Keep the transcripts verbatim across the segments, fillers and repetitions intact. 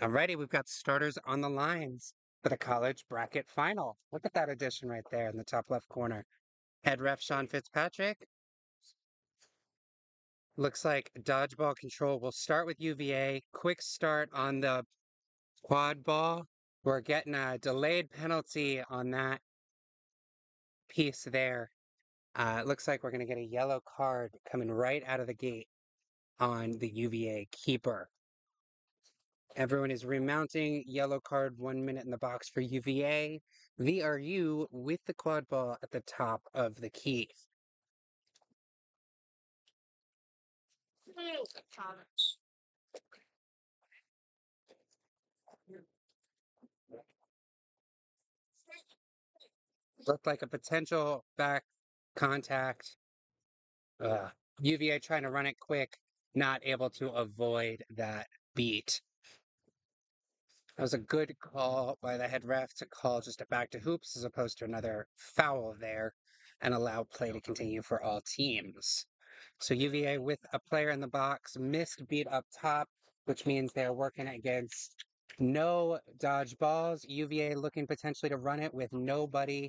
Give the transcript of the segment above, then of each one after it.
Alrighty, we've got starters on the lines for the college bracket final. Look at that addition right there in the top left corner. Head ref Sean Fitzpatrick. Looks like dodgeball control. We'll start with U V A. Quick start on the quad ball. We're getting a delayed penalty on that piece there. Uh, it looks like we're going to get a yellow card coming right out of the gate on the U V A keeper. Everyone is remounting. Yellow card, one minute in the box for U V A. V R U with the quad ball at the top of the key. Looked like a potential back contact. Uh, U V A trying to run it quick, not able to avoid that beat. That was a good call by the head ref to call just a back to hoops as opposed to another foul there and allow play to continue for all teams. So U V A with a player in the box, missed beat up top, which means they're working against no dodge balls. U V A looking potentially to run it with nobody.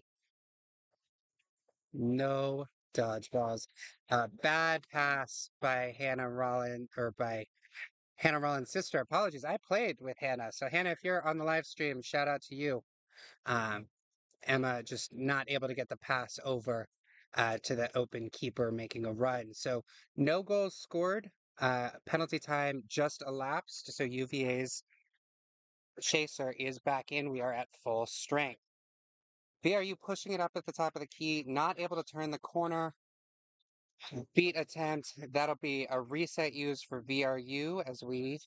No dodge balls. Uh, bad pass by Hannah Rollins, or by Hannah Rollins' sister. Apologies. I played with Hannah. So Hannah, if you're on the live stream, shout out to you. Um, Emma just not able to get the pass over uh, to the open keeper making a run. So no goals scored. Uh, penalty time just elapsed. So U V A's chaser is back in. We are at full strength. V R U pushing it up at the top of the key. Not able to turn the corner. Beat attempt. That'll be a reset use for V R U as we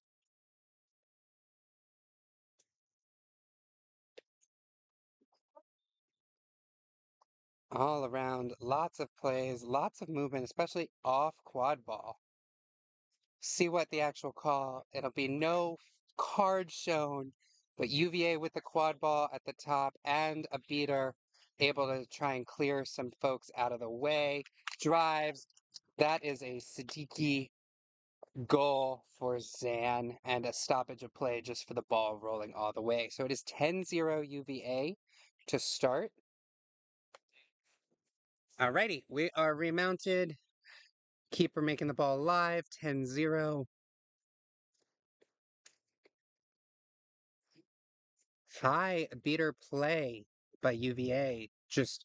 all around. Lots of plays, lots of movement, especially off quad ball. See what the actual call. It'll be no card shown, but U V A with the quad ball at the top and a beater, able to try and clear some folks out of the way. Drives. That is a Siddiqui goal for Zan and a stoppage of play just for the ball rolling all the way. So it is ten zero U V A to start. Alrighty, we are remounted. Keeper making the ball live, ten zero. High beater play by U V A. Just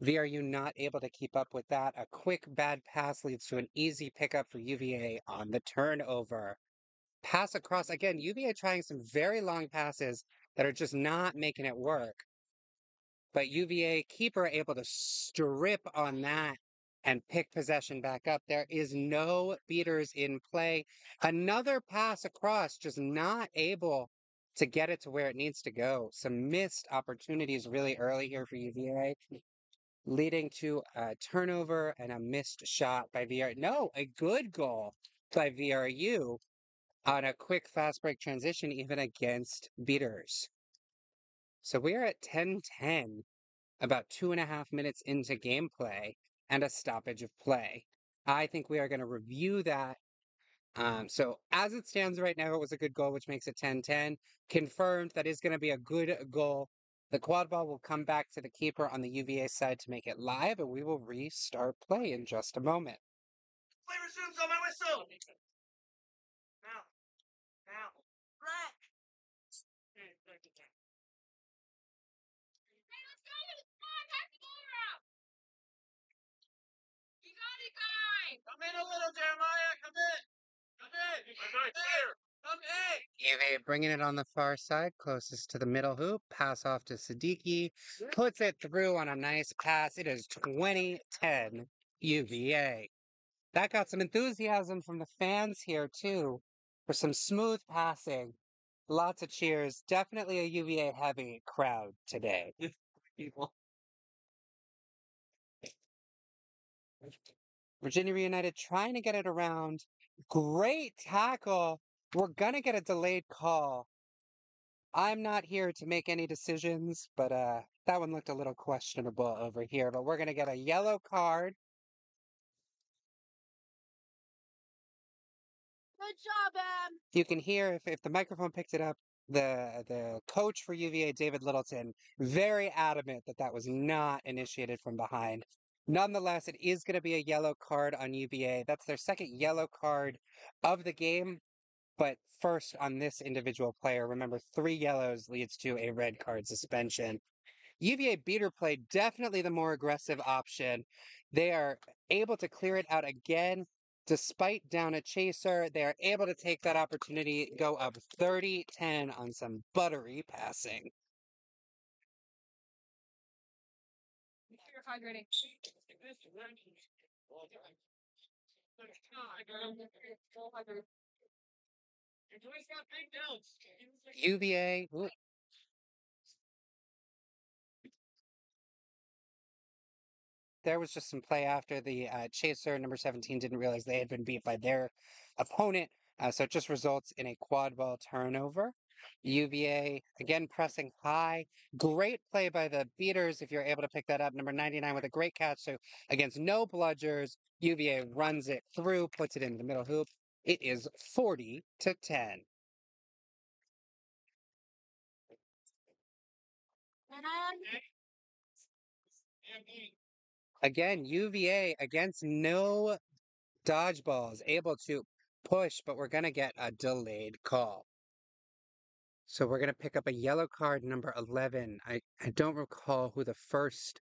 V R U not able to keep up with that. A quick bad pass leads to an easy pickup for U V A on the turnover. Pass across. Again, U V A trying some very long passes that are just not making it work. But U V A keeper able to strip on that and pick possession back up. There is no beaters in play. Another pass across, just not able to get it to where it needs to go. Some missed opportunities really early here for U V A, leading to a turnover and a missed shot by V R U. No, a good goal by V R U on a quick fast break transition, even against beaters. So we're at ten ten, about two and a half minutes into gameplay and a stoppage of play. I think we are going to review that. Um, so as it stands right now, it was a good goal, which makes it ten ten. Confirmed that is going to be a good goal. The quad ball will come back to the keeper on the U V A side to make it live, and we will restart play in just a moment. Play resumes on my whistle! Now. Now. Black! Hey, let's go! Come on, pass the ball around! You got it, guys! Come in a little, Jeremiah! Come in! Come in! I'm right here! U V A bringing it on the far side, closest to the middle hoop. Pass off to Siddiqui. Puts it through on a nice pass. It is twenty ten U V A. That got some enthusiasm from the fans here, too, for some smooth passing. Lots of cheers. Definitely a U V A-heavy crowd today. People. Virginia Reunited trying to get it around. Great tackle. We're going to get a delayed call. I'm not here to make any decisions, but uh, that one looked a little questionable over here. But we're going to get a yellow card. No, Good job, Em. You can hear, if, if the microphone picked it up, the the coach for U V A, David Littleton, very adamant that that was not initiated from behind. Nonetheless, it is going to be a yellow card on U V A. That's their second yellow card of the game, but first on this individual player. Remember, three yellows leads to a red card suspension. U V A beater play, definitely the more aggressive option. They are able to clear it out again. Despite down a chaser, they are able to take that opportunity, go up thirty ten on some buttery passing. U V A. Ooh. There was just some play after the uh, chaser. Number seventeen didn't realize they had been beat by their opponent. Uh, so it just results in a quad ball turnover. U V A, again, pressing high. Great play by the beaters if you're able to pick that up. Number ninety-nine with a great catch. So against no bludgers, U V A runs it through, puts it in the middle hoop. It is forty to ten. Again, U V A against no dodgeballs, able to push, but we're going to get a delayed call. So we're going to pick up a yellow card, number eleven. I, I don't recall who the first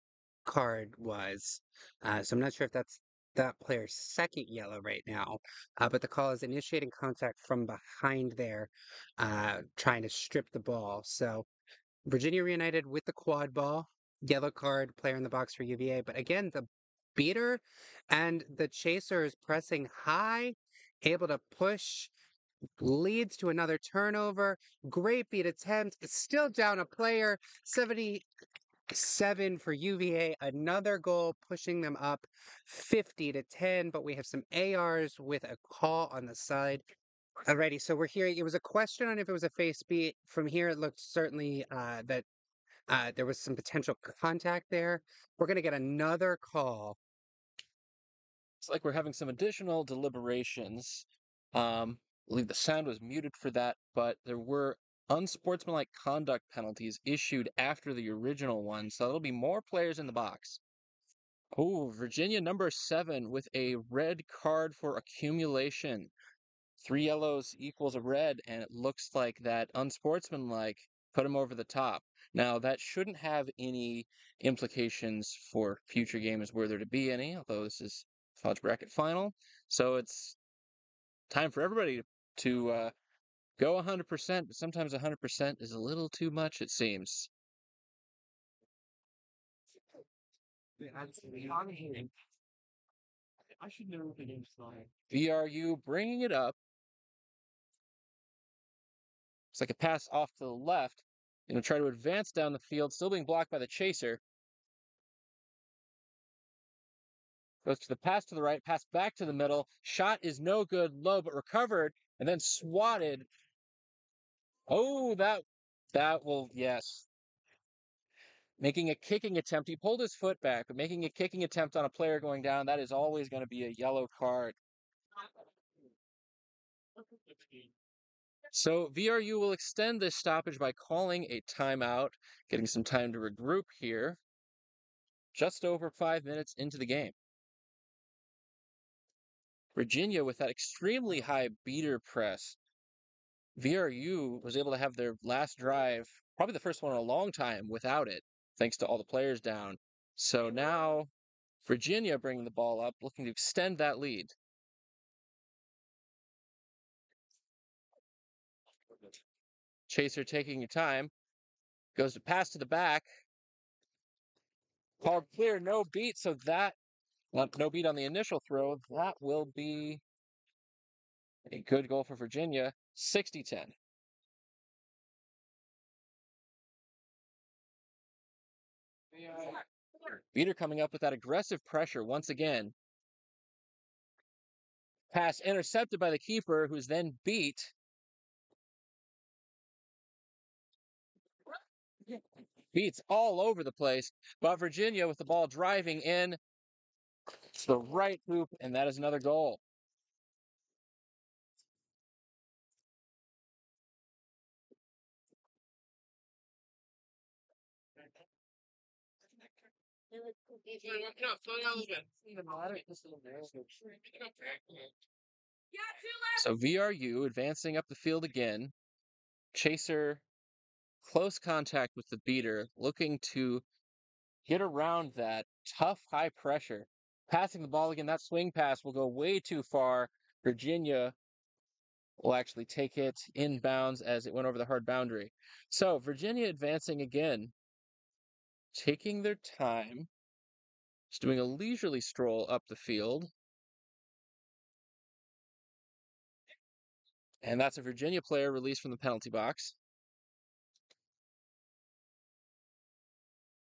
card was, uh, so I'm not sure if that's that player's second yellow right now. Uh, but the call is initiating contact from behind there, uh, trying to strip the ball. So Virginia Reunited with the quad ball. Yellow card, player in the box for U V A. But again, the beater and the chaser is pressing high, able to push, leads to another turnover. Great beat attempt. It's still down a player. seventy-seven for U V A. Another goal, pushing them up fifty to ten. But we have some A Rs with a call on the side. Alrighty, so we're hearing, it was a question on if it was a face beat. From here, it looked certainly uh, that Uh, there was some potential contact there. We're going to get another call. It's like we're having some additional deliberations. Um, I believe the sound was muted for that, but there were unsportsmanlike conduct penalties issued after the original one, so there'll be more players in the box. Oh, Virginia number seven with a red card for accumulation. Three yellows equals a red, and it looks like that unsportsmanlike put him over the top. Now, that shouldn't have any implications for future games, were there to be any, although this is Fudge Bracket Final. So it's time for everybody to uh, go one hundred percent, but sometimes one hundred percent is a little too much, it seems. I should never be in slide. V R U bringing it up. It's like a pass off to the left. You know, try to advance down the field, still being blocked by the chaser. Goes to the pass to the right, pass back to the middle. Shot is no good, low, but recovered, and then swatted. Oh, that, that will, yes. Making a kicking attempt. He pulled his foot back, but making a kicking attempt on a player going down, that is always going to be a yellow card. So V R U will extend this stoppage by calling a timeout, getting some time to regroup here. Just over five minutes into the game. Virginia with that extremely high beater press. V R U was able to have their last drive, probably the first one in a long time, without it, thanks to all the players down. So now Virginia bringing the ball up, looking to extend that lead. Chaser taking your time. Goes to pass to the back. Called clear, no beat. So that, no beat on the initial throw. That will be a good goal for Virginia. sixty ten. Beater coming up with that aggressive pressure once again. Pass intercepted by the keeper, who's then beat. Beats all over the place, but Virginia with the ball driving in to the right hoop, and that is another goal. So V R U advancing up the field again. Chaser, close contact with the beater, looking to get around that tough high pressure. Passing the ball again. That swing pass will go way too far. Virginia will actually take it inbounds as it went over the hard boundary. So Virginia advancing again, taking their time, just doing a leisurely stroll up the field. And that's a Virginia player released from the penalty box.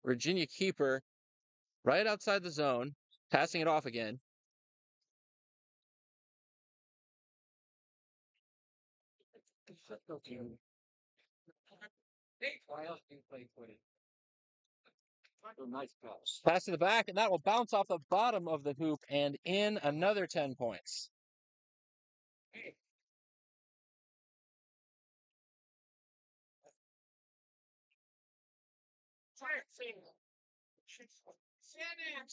Virginia keeper right outside the zone, passing it off again. Pass to the back, and that will bounce off the bottom of the hoop and in. Another ten points.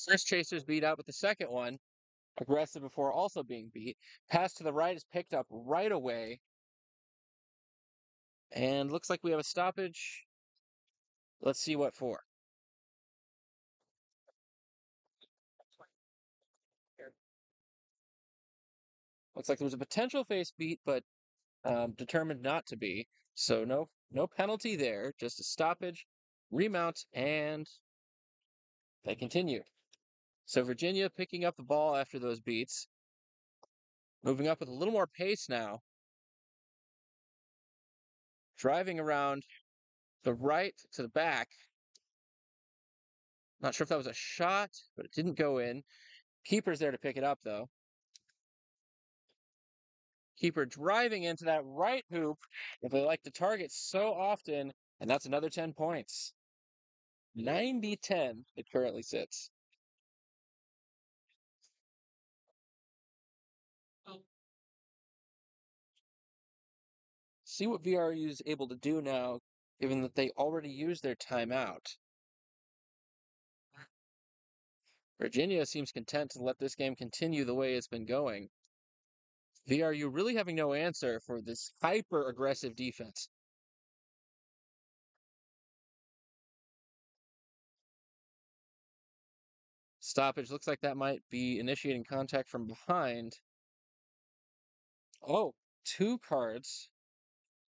First chaser's beat out, but the second one, aggressive before also being beat. Pass to the right is picked up right away. And looks like we have a stoppage. Let's see what for. Looks like there was a potential face beat, but um, determined not to be. So no, no penalty there, just a stoppage. Remount, and they continue. So Virginia picking up the ball after those beats. Moving up with a little more pace now. Driving around the right to the back. Not sure if that was a shot, but it didn't go in. Keeper's there to pick it up, though. Keeper driving into that right hoop that they like to target so often, and that's another ten points. ninety ten, it currently sits. Oh. See what V R U is able to do now, given that they already used their timeout. Virginia seems content to let this game continue the way it's been going. V R U really having no answer for this hyper-aggressive defense. Stoppage. Looks like that might be initiating contact from behind. Oh, two cards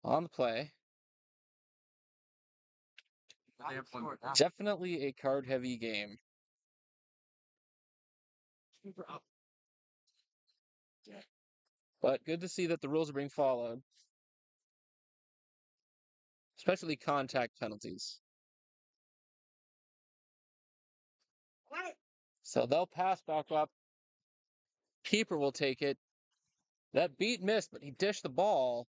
on the play. Definitely a card-heavy game. But good to see that the rules are being followed. Especially contact penalties. So they'll pass back up. Keeper will take it. That beat missed, but he dished the ball.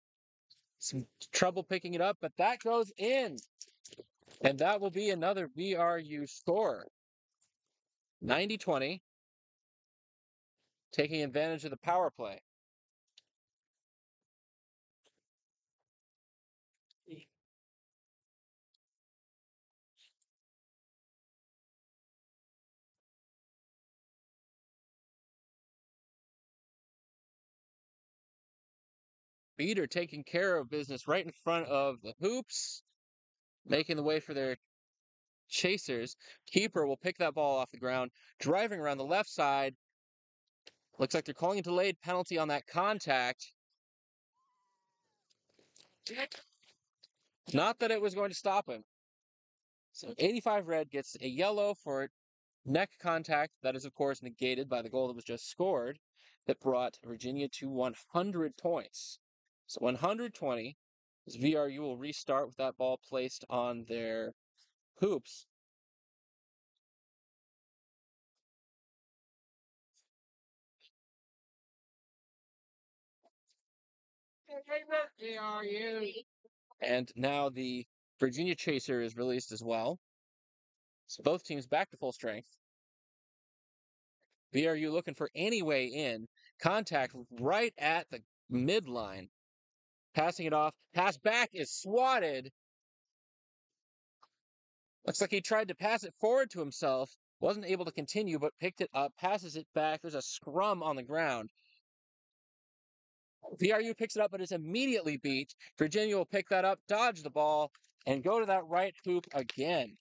Some trouble picking it up, but that goes in. And that will be another V R U score. ninety twenty. Taking advantage of the power play. Beater taking care of business right in front of the hoops, making the way for their chasers. Keeper will pick that ball off the ground, driving around the left side. Looks like they're calling a delayed penalty on that contact. Not that it was going to stop him. So eighty-five red gets a yellow for neck contact. That is, of course, negated by the goal that was just scored that brought Virginia to one hundred points. So one hundred twenty, as V R U will restart with that ball placed on their hoops. And now the Virginia chaser is released as well. So both teams back to full strength. V R U looking for any way in. Contact right at the midline. Passing it off. Pass back is swatted. Looks like he tried to pass it forward to himself, Wasn't able to continue, but picked it up, passes it back. There's a scrum on the ground. V R U picks it up, but is immediately beat. Virginia will pick that up, dodge the ball, and go to that right hoop again.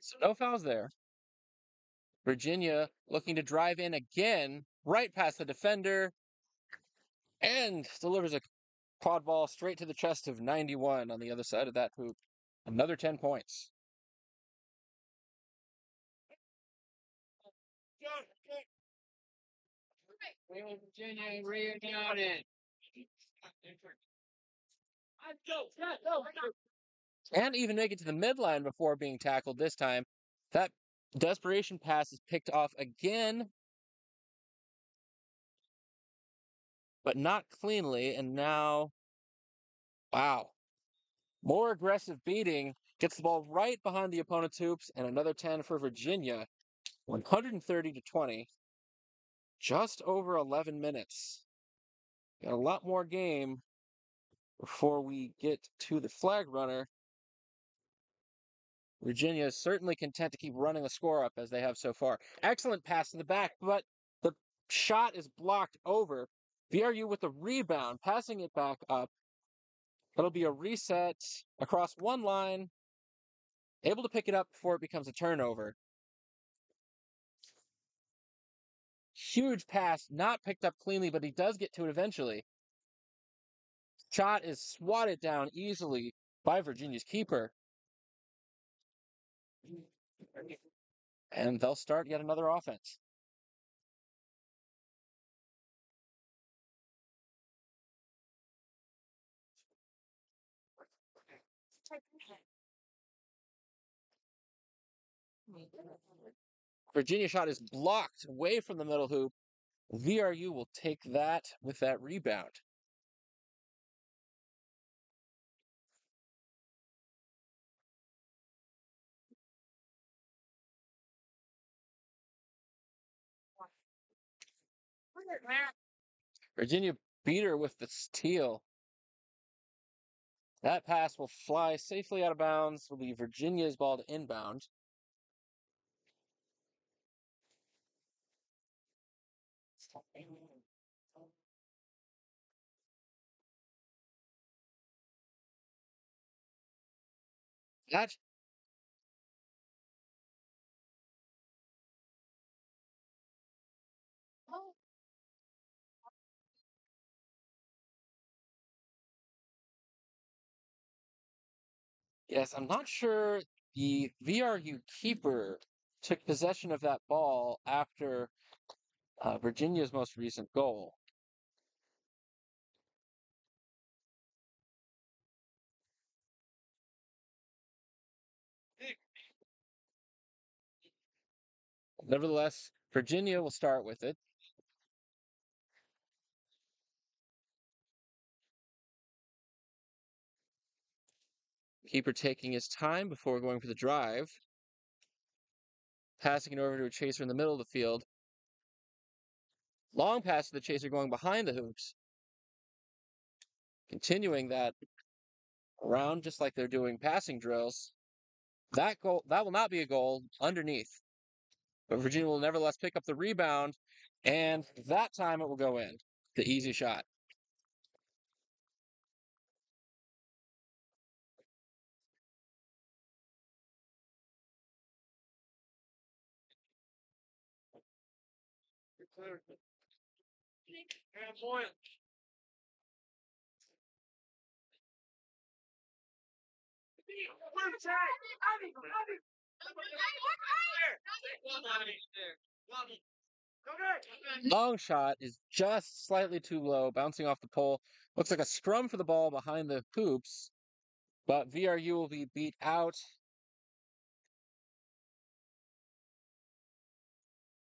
So no fouls there. Virginia looking to drive in again, right past the defender, and delivers a quad ball straight to the chest of ninety-one on the other side of that hoop. Another ten points. We will Virginia Reunited. And even make it to the midline before being tackled this time. That desperation pass is picked off again, but not cleanly. And now, wow, more aggressive beating. Gets the ball right behind the opponent's hoops, and another ten for Virginia. one thirty to twenty. Just over eleven minutes. Got a lot more game before we get to the flag runner. Virginia is certainly content to keep running the score up as they have so far. Excellent pass to the back, but the shot is blocked over. V R U with the rebound, passing it back up. It'll be a reset across one line. Able to pick it up before it becomes a turnover. Huge pass, not picked up cleanly, but he does get to it eventually. Shot is swatted down easily by Virginia's keeper. And they'll start yet another offense. Virginia shot is blocked away from the middle hoop. V R U will take that with that rebound. Virginia Beater with the steal. That pass will fly safely out of bounds. Will be Virginia's ball to inbound. That Yes, I'm not sure the V R U keeper took possession of that ball after uh, Virginia's most recent goal. Nevertheless, Virginia will start with it. Keeper taking his time before going for the drive. Passing it over to a chaser in the middle of the field. Long pass to the chaser going behind the hoops. Continuing that around just like they're doing passing drills. That goal, that will not be a goal underneath. But Virginia will nevertheless pick up the rebound. And that time it will go in. The easy shot. Long shot is just slightly too low, bouncing off the pole. Looks like a scrum for the ball behind the hoops, but V R U will be beat out.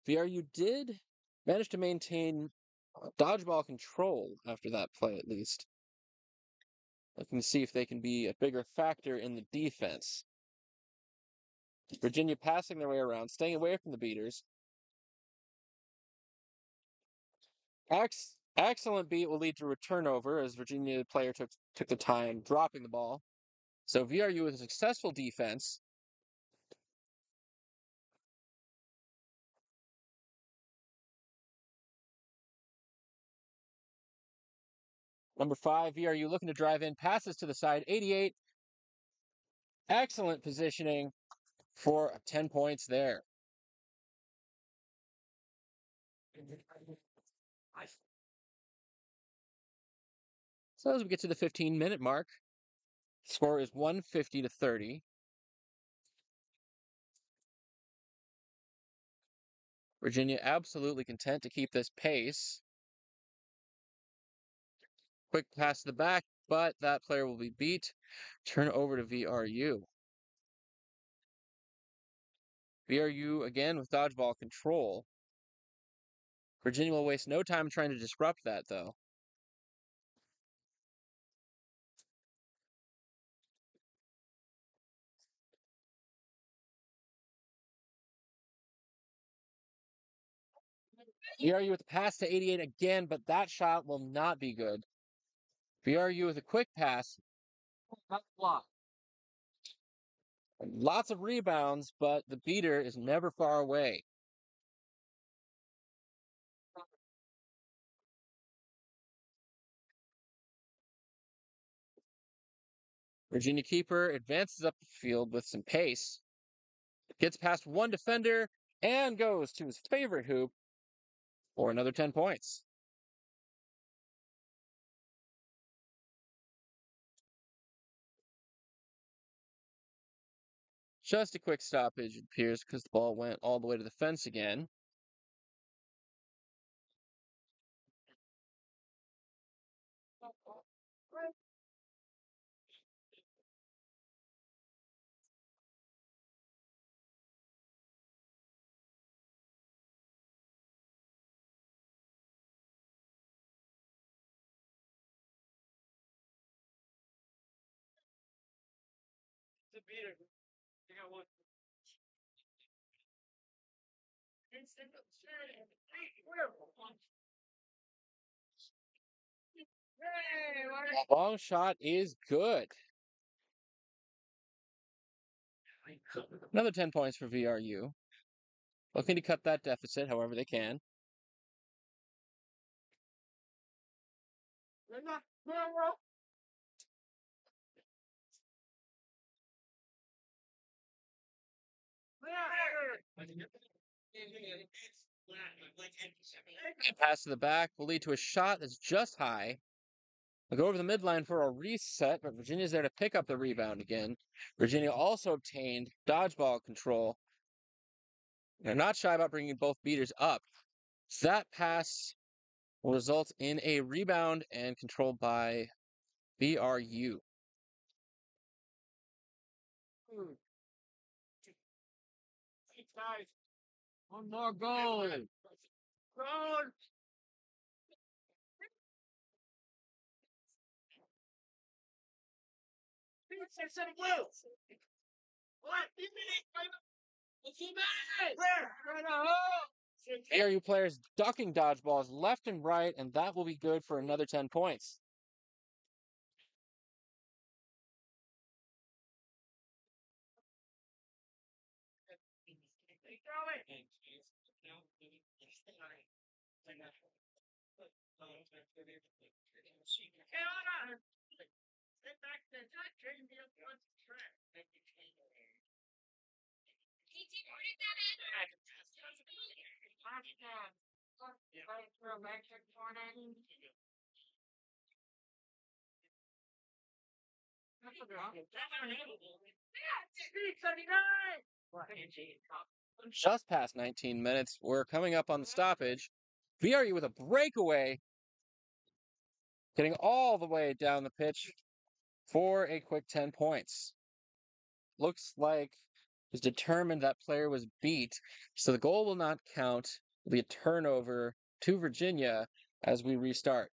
V R U did manage to maintain dodgeball control after that play, at least. Looking to see if they can be a bigger factor in the defense. Virginia passing their way around, staying away from the beaters. Ex- excellent beat will lead to a turnover as Virginia player took took the time dropping the ball. So V R U with a successful defense. Number five, V R U looking to drive in, passes to the side, eighty-eight. Excellent positioning for ten points there. So as we get to the fifteen-minute mark, score is one fifty to thirty. Virginia absolutely content to keep this pace. Quick pass to the back, but that player will be beat. Turn over to V R U. V R U again with dodgeball control. Virginia will waste no time trying to disrupt that, though. V R U with the pass to eighty-eight again, but that shot will not be good. V R U with a quick pass. Lots of rebounds, but the beater is never far away. Virginia keeper advances up the field with some pace. Gets past one defender and goes to his favorite hoop for another ten points. Just a quick stoppage, it appears, because the ball went all the way to the fence again. It's a beater. That long shot is good. Another ten points for V R U. Looking to cut that deficit however they can. Pass to the back will lead to a shot that's just high. They'll go over the midline for a reset, but Virginia's there to pick up the rebound again. Virginia also obtained dodgeball control. They're not shy about bringing both beaters up. So that pass will result in a rebound and controlled by V R U. Hmm. Nice. One more goal. Goal. V R U players ducking dodgeballs left and right, and that will be good for another ten points. That's just past nineteen minutes. We're coming up on the stoppage. V R U with a breakaway, getting all the way down the pitch for a quick ten points. Looks like it was determined that player was beat, so the goal will not count. It'll be a turnover to Virginia as we restart.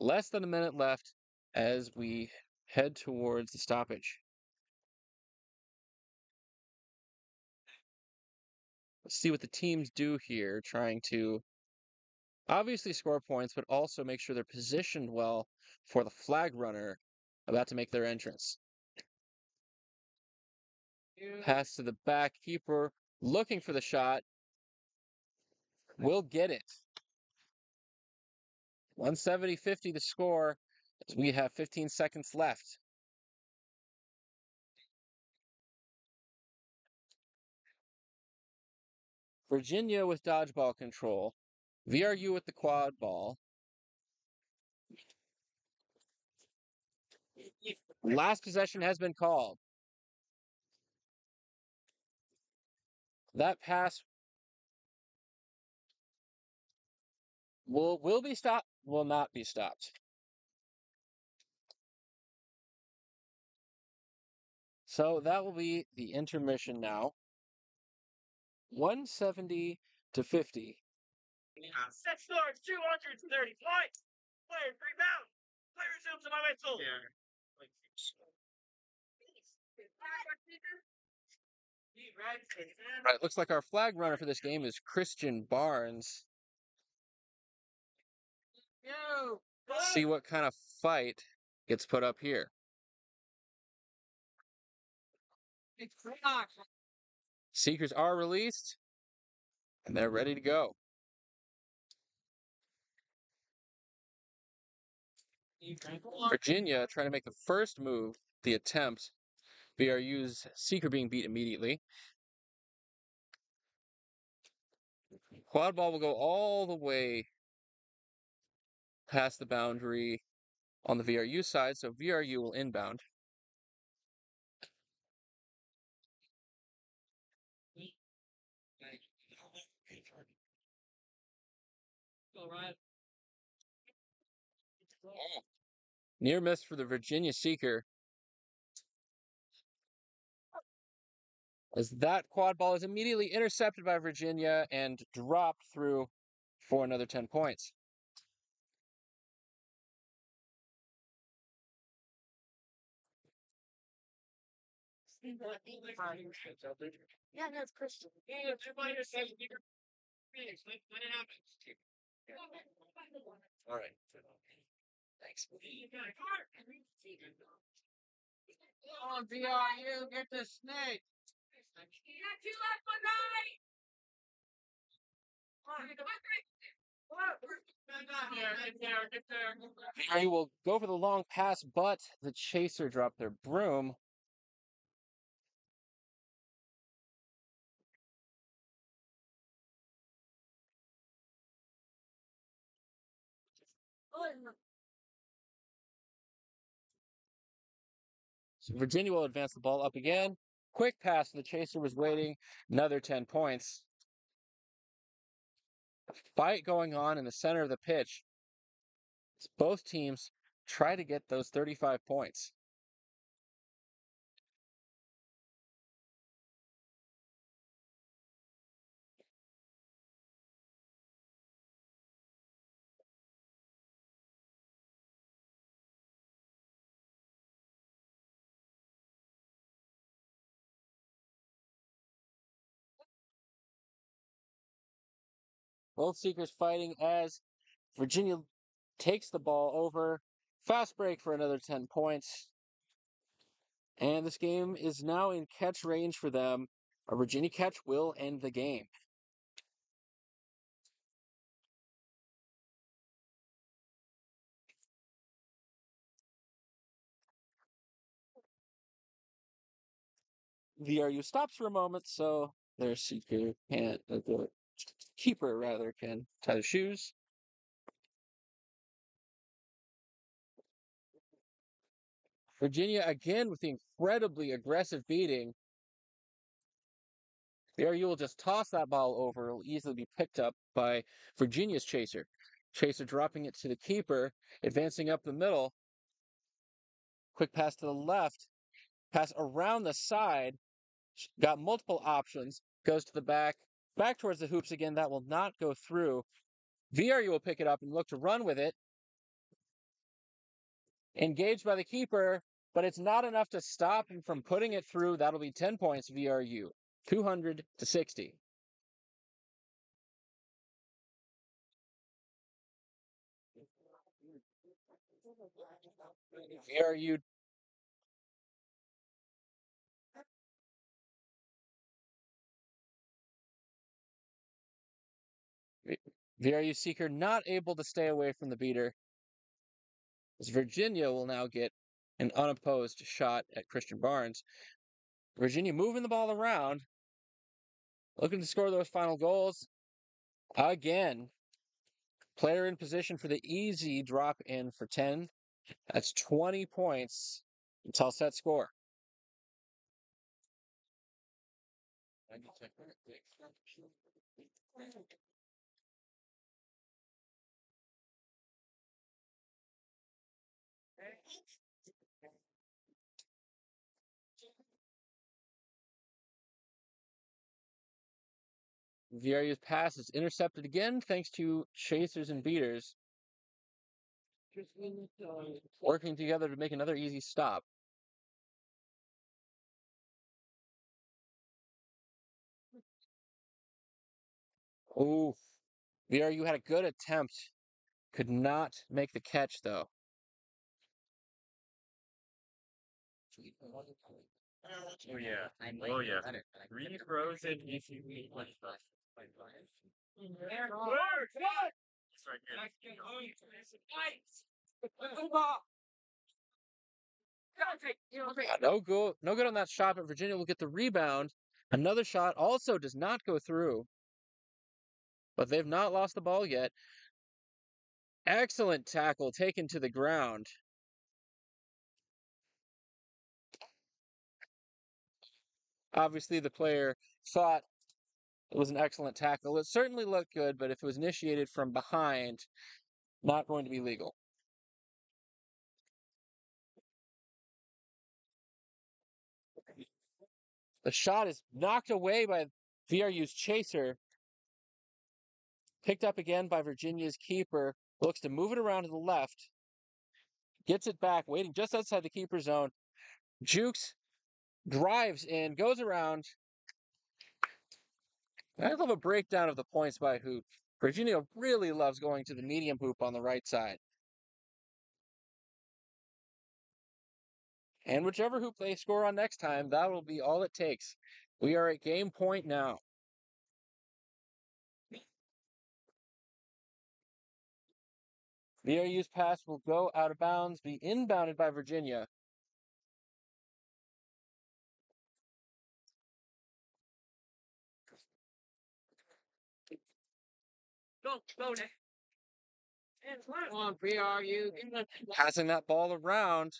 Less than a minute left as we head towards the stoppage. Let's see what the teams do here, trying to obviously score points, but also make sure they're positioned well for the flag runner about to make their entrance. Pass to the back keeper, looking for the shot. We'll get it. one seventy fifty to score. We have fifteen seconds left. Virginia with dodgeball control. V R U with the quad ball. Last possession has been called. That pass will will be stopped, will not be stopped. So that will be the intermission now. one seventy to fifty. Set score two hundred thirty points. Player rebound. Player zooms my whistle. Yeah. All right, looks like our flag runner for this game is Christian Barnes. Yo, see what kind of fight gets put up here. Seekers are released, and they're ready to go. Virginia trying to make the first move, the attempt. V R U's Seeker being beat immediately. Quad ball will go all the way past the boundary on the V R U side, so V R U will inbound. Right. Yeah. Near miss for the Virginia Seeker. As that quad ball is immediately intercepted by Virginia and dropped through for another ten points. Yeah, that's Christian. Yeah, all right. Thanks. Oh, V R U, get the snake. You got two left for nine. V R U will go for the long pass, but the chaser dropped their broom. So Virginia will advance the ball up again. Quick pass. The chaser was waiting. Another ten points. A fight going on in the center of the pitch. It's both teams try to get those thirty-five points. Both Seekers fighting as Virginia takes the ball over. Fast break for another ten points. And this game is now in catch range for them. A Virginia catch will end the game. V R U stops for a moment, so their Seeker can't do it. Keeper, rather, can tie the shoes. Virginia again with the incredibly aggressive beating. There you will just toss that ball over. It'll easily be picked up by Virginia's chaser. Chaser dropping it to the keeper, advancing up the middle. Quick pass to the left. Pass around the side. Got multiple options. Goes to the back. Back towards the hoops again. That will not go through. V R U will pick it up and look to run with it. Engaged by the keeper, but it's not enough to stop him from putting it through. That'll be ten points, V R U. two hundred to sixty. V R U. V R U Seeker not able to stay away from the beater, as Virginia will now get an unopposed shot at Christian Barnes. Virginia moving the ball around, looking to score those final goals. Again, player in position for the easy drop in for ten. That's twenty points. It's all set score. V R U's pass is intercepted again, thanks to chasers and beaters working together to make another easy stop. Ooh, V R U had a good attempt. Could not make the catch, though. Oh, yeah. Oh, yeah. Refrozen. No good. No good on that shot, but Virginia will get the rebound. Another shot also does not go through. But they've not lost the ball yet. Excellent tackle taken to the ground. Obviously, the player thought it was an excellent tackle. It certainly looked good, but if it was initiated from behind, not going to be legal. The shot is knocked away by V R U's chaser. Picked up again by Virginia's keeper. Looks to move it around to the left. Gets it back, waiting just outside the keeper's zone. Jukes. Drives in, goes around. I love a breakdown of the points by hoop. Virginia really loves going to the medium hoop on the right side. And whichever hoop they score on next time, that will be all it takes. We are at game point now. V R U's pass will go out of bounds, be inbounded by Virginia. Go, go there. Come on, V R U. Passing that ball around.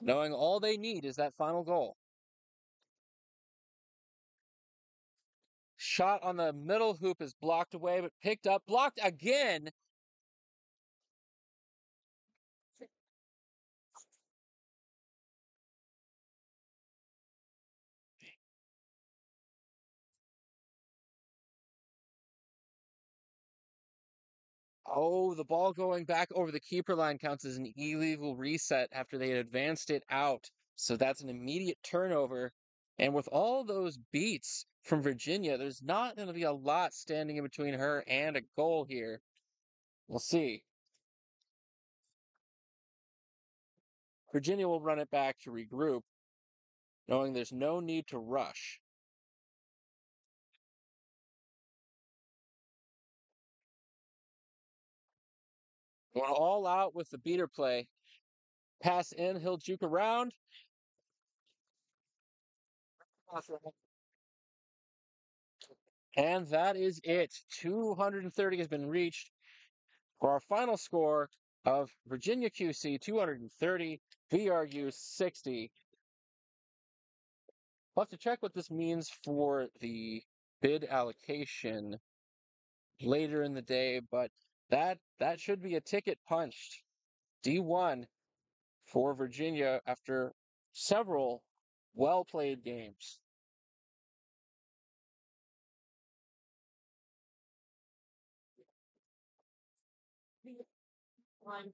Knowing all they need is that final goal. Shot on the middle hoop is blocked away, but picked up. Blocked again. Oh, the ball going back over the keeper line counts as an illegal reset after they had advanced it out. So that's an immediate turnover. And with all those beats from Virginia, there's not going to be a lot standing in between her and a goal here. We'll see. Virginia will run it back to regroup, knowing there's no need to rush. Going all out with the beater play. Pass in, he'll juke around. And that is it. two hundred thirty has been reached. For our final score, of Virginia Q C two hundred thirty, V R U sixty. We'll have to check what this means for the bid allocation later in the day, but that that should be a ticket punched. D one for Virginia after several well-played games. One.